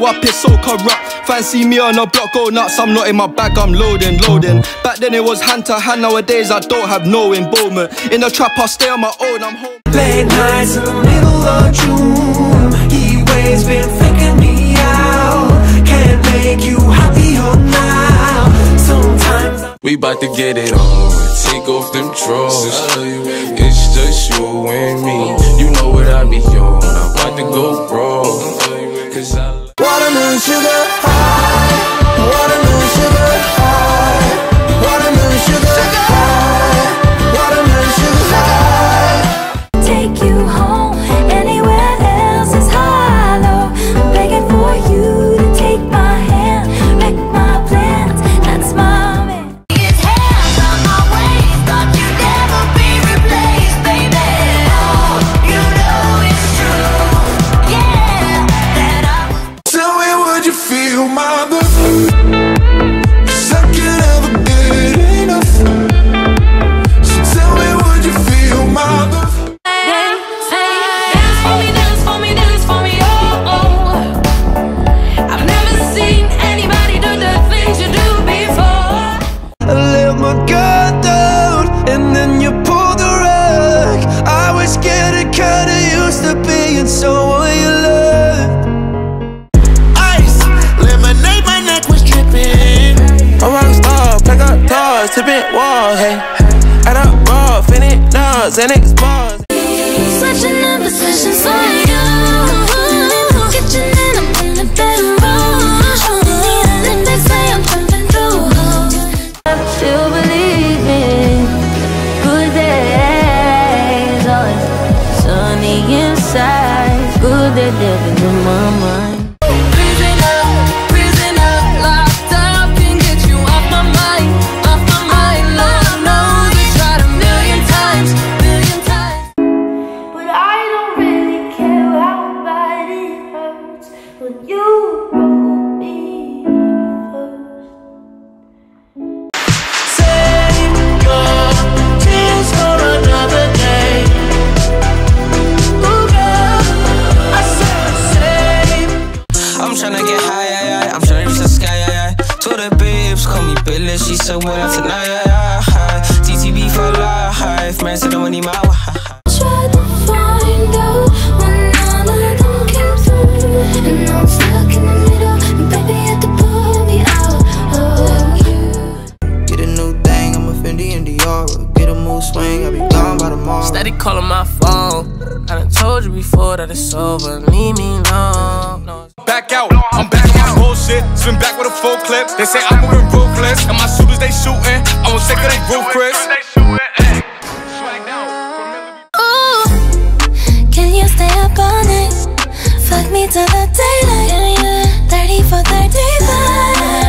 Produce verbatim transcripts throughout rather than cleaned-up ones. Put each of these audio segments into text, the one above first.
blow up, it's so corrupt. Fancy me on a block, go nuts. I'm not in my bag, I'm loading, loading. Back then it was hand to hand, nowadays I don't have no involvement. In the trap I stay on my own, I'm home. Late nights in the middle of June, he waves been faking me out. Can't make you happier now. Sometimes I we bout to get it on. Take off them drawers. It's just you and me. You know what I be on. I'm about to go wrong. Cause I watermelon sugar high. Watermelon sugar high. Watermelon sugar high. Watermelon sugar high. Take you home. Anywhere else is hollow. I'm begging for you to take my hand. Make my plans. That's my. And it's bars. Switching up positions for you. Kitchen and I'm in a bedroom. And they say I'm coming through. I still believe in good days. Always sunny inside. Good that living in my mind. She said what well, after night T T B for life. Man said I want my try to find out when none of them came through. And I'm stuck in the middle. Baby had to pull me out. Oh, get a new thing, I'm a Fendi and Dior. Get a mood swing, I'll be gone by tomorrow. Steady calling my phone. I done told you before that it's over. Leave me alone. Back out, I'm back. Bullshit, swim back with a full clip. They say I'm moving ruthless, and my shooters they shooting. I won't take it, they roof, Chris. Ooh, can you stay up all night? Fuck me till the daylight. Thirty for thirty-five.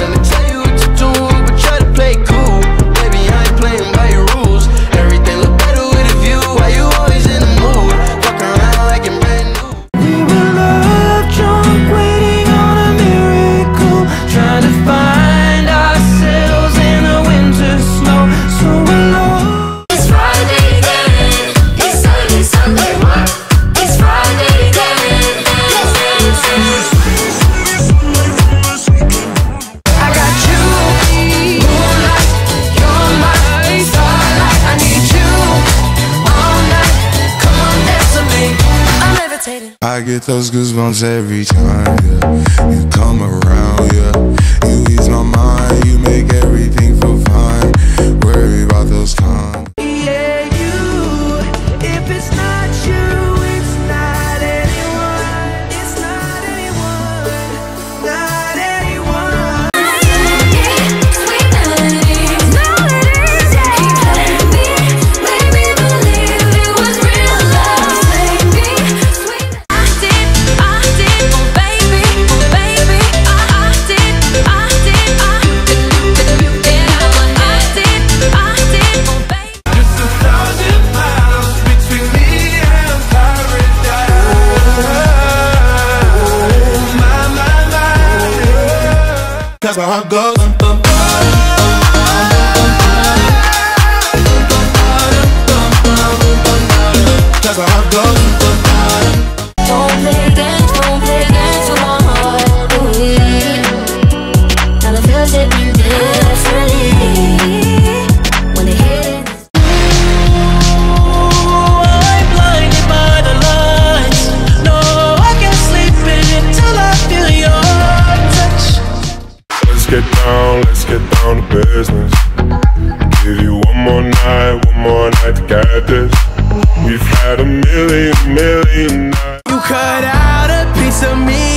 Let me tell you what you're doing, but try to play cool. Baby, I ain't playing by your rules. Everything look better with a view. Why you always in the mood? Fuck around like a brand new. I get those goosebumps every time, yeah. You come around, yeah. You ease my mind, you make everything feel fine. Worry about those times. Yeah, you, if it's not you, it's not anyone. It's not anyone, not anyone. That's where I go. That's where I go. Don't play that. Let's get down, let's get down to business. Give you one more night, one more night to get this. We've had a million, million nights. You cut out a piece of me.